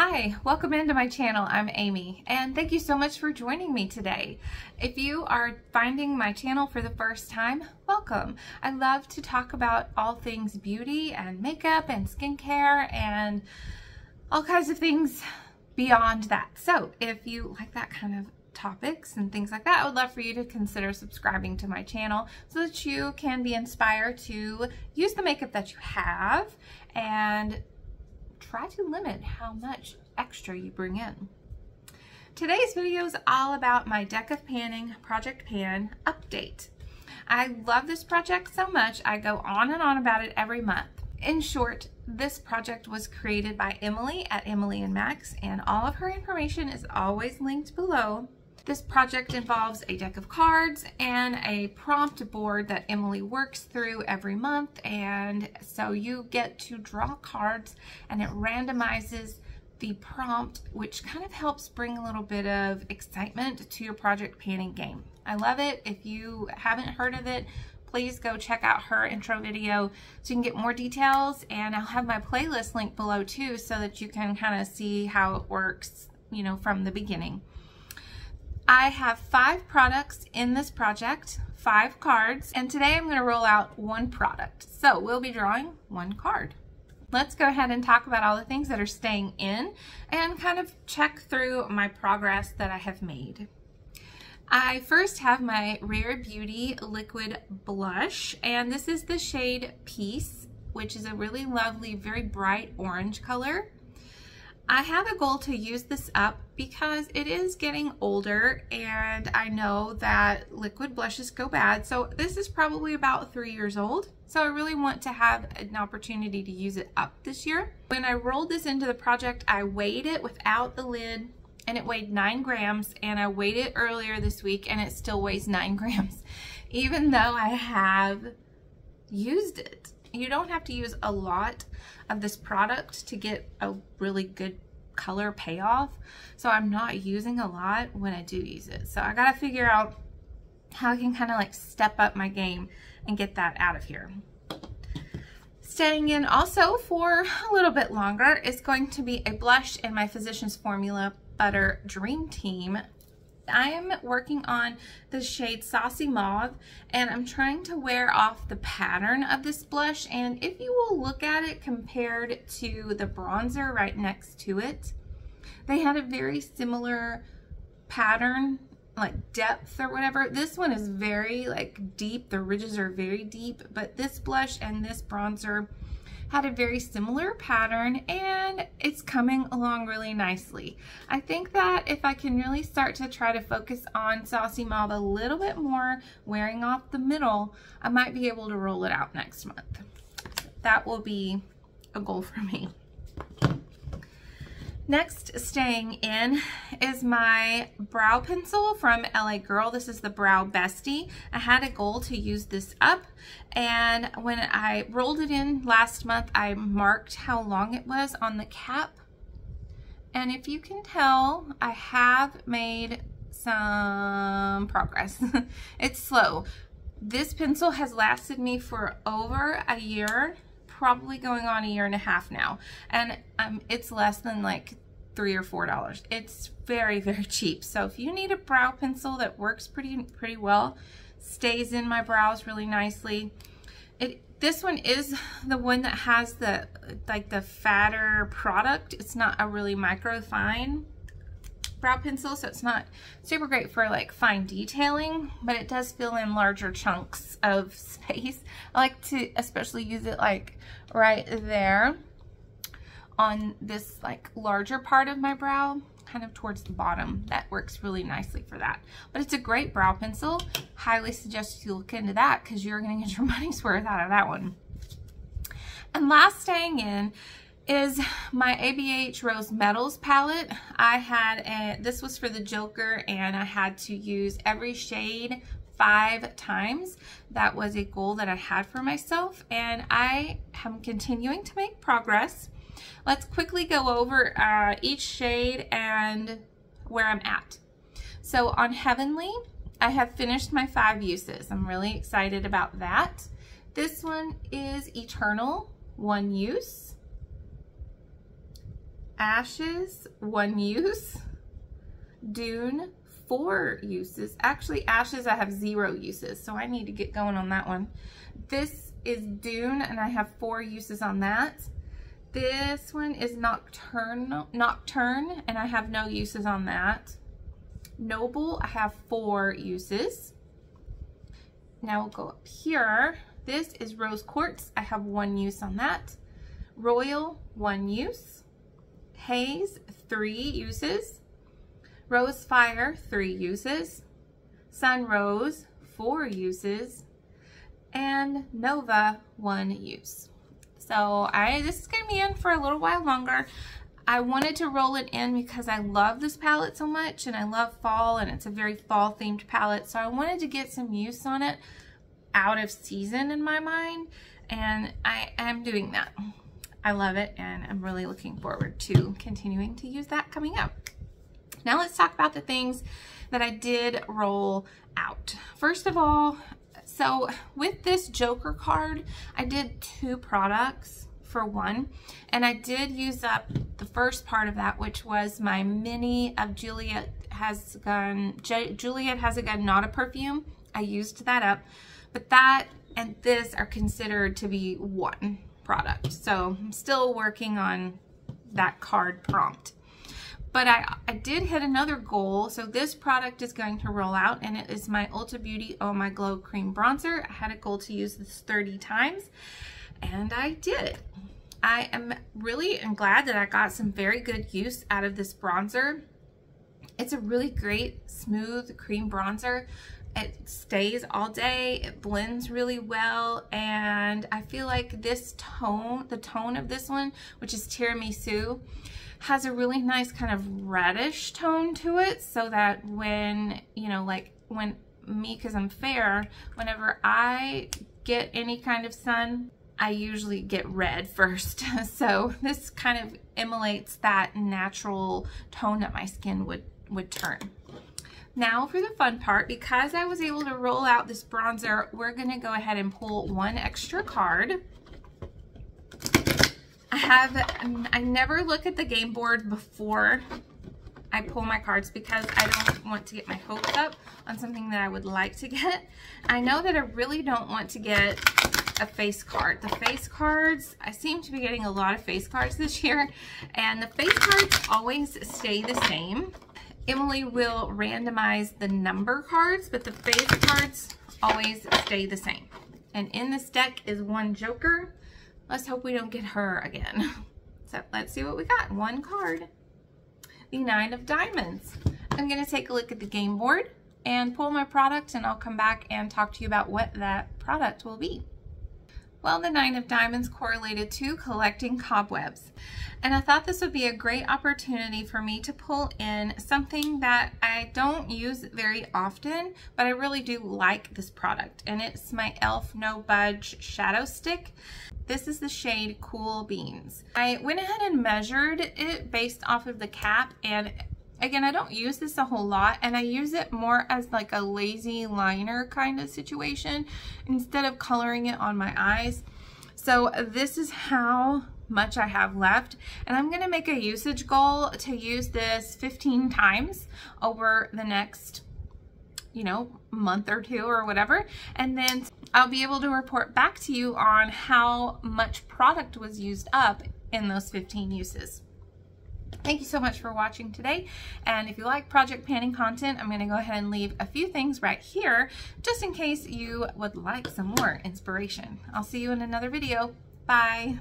Hi, welcome into my channel. I'm Amy, and thank you so much for joining me today. If you are finding my channel for the first time, welcome. I love to talk about all things beauty and makeup and skincare and all kinds of things beyond that. So if you like that kind of topics and things like that, I would love for you to consider subscribing to my channel so that you can be inspired to use the makeup that you have and try to limit how much extra you bring in. Today's video is all about my Deck of Panning Project Pan update. I love this project so much. I go on and on about it every month. In short, this project was created by Emily at Emily and Max, and all of her information is always linked below. This project involves a deck of cards and a prompt board that Emily works through every month, and so you get to draw cards and it randomizes the prompt, which kind of helps bring a little bit of excitement to your Project Panning game. I love it. If you haven't heard of it, please go check out her intro video so you can get more details, and I'll have my playlist linked below too so that you can kind of see how it works, you know, from the beginning. I have 5 products in this project, 5 cards, and today I'm going to roll out 1 product. So we'll be drawing 1 card. Let's go ahead and talk about all the things that are staying in and kind of check through my progress that I have made. I first have my Rare Beauty Liquid Blush, and this is the shade Peace, which is a really lovely, very bright orange color. I have a goal to use this up because it is getting older, and I know that liquid blushes go bad, so this is probably about 3 years old. So I really want to have an opportunity to use it up this year. When I rolled this into the project, I weighed it without the lid, and it weighed 9 grams, and I weighed it earlier this week and it still weighs 9 grams, even though I have used it. You don't have to use a lot of this product to get a really good color payoff, so I'm not using a lot when I do use it. So I gotta figure out how I can kind of like step up my game and get that out of here. Staying in also for a little bit longer is going to be a blush in my Physician's Formula Butter Dream Team. I am working on the shade Saucy Mauve, and I'm trying to wear off the pattern of this blush, and if you will look at it compared to the bronzer right next to it, they had a very similar pattern, like depth or whatever. This one is very like deep, the ridges are very deep, but this blush and this bronzer had a very similar pattern, and it's coming along really nicely. I think that if I can really start to try to focus on Saucy Mauve a little bit more, wearing off the middle, I might be able to roll it out next month. That will be a goal for me. Next staying in is my brow pencil from LA Girl. This is the Brow Bestie. I had a goal to use this up, and when I rolled it in last month, I marked how long it was on the cap. And if you can tell, I have made some progress. It's slow. This pencil has lasted me for over a year, probably going on 1.5 years now, and it's less than like $3 or $4. It's very, very cheap. So if you need a brow pencil that works pretty well, stays in my brows really nicely. This one is the one that has the like the fatter product. It's not a really micro fine brow pencil, so it's not super great for like fine detailing, but it does fill in larger chunks of space. I like to especially use it like right there on this like larger part of my brow, kind of towards the bottom. That works really nicely for that. But it's a great brow pencil. Highly suggest you look into that because you're going to get your money's worth out of that one. And last staying in is my ABH Rose Metals palette. This was for the Joker, and I had to use every shade 5 times. That was a goal that I had for myself, and I am continuing to make progress. Let's quickly go over each shade and where I'm at. So on Heavenly, I have finished my 5 uses. I'm really excited about that. This one is Eternal, 1 use. Ashes, 1 use. Dune, 4 uses. Actually, Ashes, I have 0 uses, so I need to get going on that one. This is Dune, and I have 4 uses on that. This one is Nocturne, and I have no uses on that. Noble, I have 4 uses. Now we'll go up here. This is Rose Quartz. I have 1 use on that. Royal, 1 use. Haze, 3 uses. Rose Fire, 3 uses. Sun Rose, 4 uses. And Nova, 1 use. So this is going to be in for a little while longer. I wanted to roll it in because I love this palette so much, and I love fall, and it's a very fall themed palette. So I wanted to get some use on it out of season in my mind, and I am doing that. I love it, and I'm really looking forward to continuing to use that coming up. Now let's talk about the things that I did roll out. First of all, so with this Joker card, I did 2 products for one, and I did use up the first part of that, which was my mini of Juliet Has a Gun, not a perfume. I used that up, but that and this are considered to be one product. So I'm still working on that card prompt. But I did hit another goal, so this product is going to roll out, and it is my Ulta Beauty Oh My Glow Cream Bronzer. I had a goal to use this 30 times, and I did. I am really glad that I got some very good use out of this bronzer. It's a really great, smooth cream bronzer. It stays all day, it blends really well, and I feel like this tone, the tone of this one, which is Tiramisu, has a really nice kind of reddish tone to it, so that when, you know, like when me, because I'm fair, whenever I get any kind of sun, I usually get red first. So this kind of emulates that natural tone that my skin would turn. Now for the fun part, because I was able to roll out this bronzer, we're going to go ahead and pull 1 extra card. I never look at the game board before I pull my cards because I don't want to get my hopes up on something that I would like to get. I know that I really don't want to get a face card. The face cards, I seem to be getting a lot of face cards this year, and the face cards always stay the same. Emily will randomize the number cards, but the face cards always stay the same. And in this deck is 1 Joker. Let's hope we don't get her again. So let's see what we got. 1 card. The 9 of Diamonds. I'm going to take a look at the game board and pull my product, and I'll come back and talk to you about what that product will be. Well, the 9 of Diamonds correlated to collecting cobwebs, and I thought this would be a great opportunity for me to pull in something that I don't use very often, but I really do like this product, and it's my Elf No Budge Shadow Stick. This is the shade Cool Beans. I went ahead and measured it based off of the cap, and again, I don't use this a whole lot, and I use it more as like a lazy liner kind of situation instead of coloring it on my eyes. So this is how much I have left, and I'm going to make a usage goal to use this 15 times over the next, you know, month or two or whatever, and then I'll be able to report back to you on how much product was used up in those 15 uses. Thank you so much for watching today, and if you like Project Panning content, I'm going to go ahead and leave a few things right here just in case you would like some more inspiration. I'll see you in another video. Bye!